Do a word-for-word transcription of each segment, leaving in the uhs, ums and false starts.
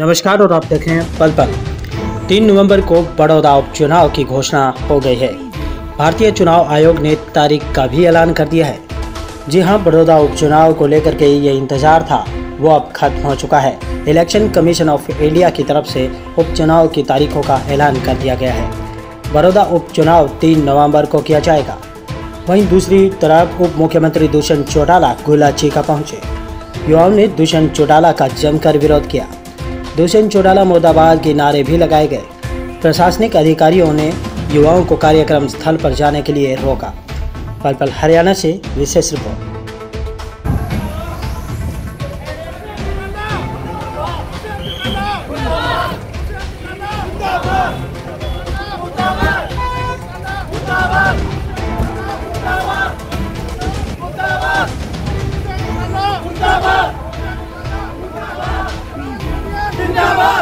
नमस्कार और आप देख रहे हैं पल पल। तीन नवंबर को बड़ौदा उपचुनाव की घोषणा हो गई है। भारतीय चुनाव आयोग ने तारीख का भी ऐलान कर दिया है। जी हां, बड़ौदा उपचुनाव को लेकर के ये इंतजार था वो अब खत्म हो चुका है। इलेक्शन कमीशन ऑफ इंडिया की तरफ से उपचुनाव की तारीखों का ऐलान कर दिया गया है। बड़ौदा उपचुनाव तीन नवम्बर को किया जाएगा। वहीं दूसरी तरफ उप मुख्यमंत्री दुष्यंत चौटाला गुलाचीका पहुँचे। युवाओं ने दुष्यंत चौटाला का जमकर विरोध किया। दुष्यंत चौटाला मुर्दाबाद के नारे भी लगाए गए। प्रशासनिक अधिकारियों ने युवाओं को कार्यक्रम स्थल पर जाने के लिए रोका। पल पल हरियाणा से विशेष रिपोर्ट।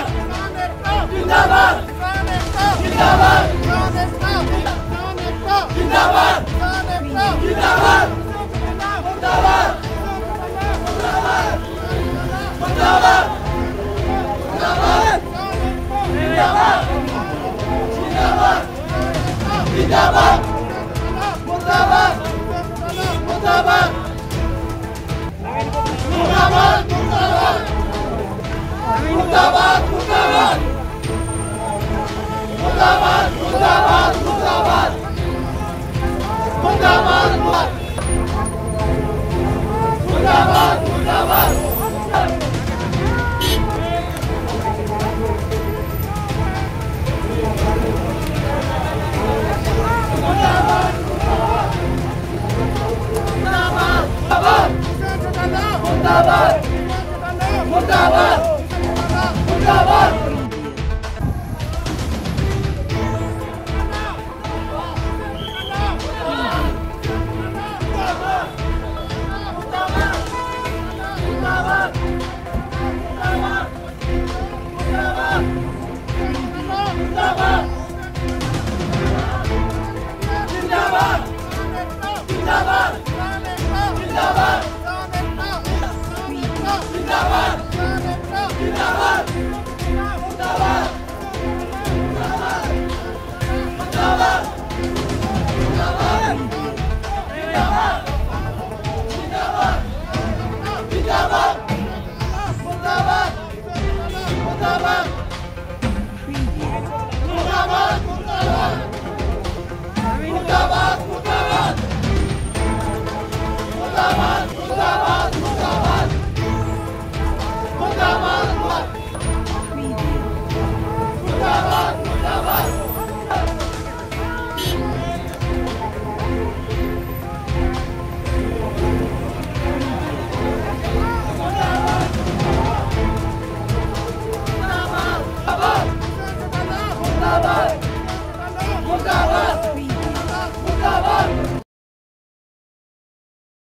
मुर्दाबाद मुर्दाबाद मुर्दाबाद मुर्दाबाद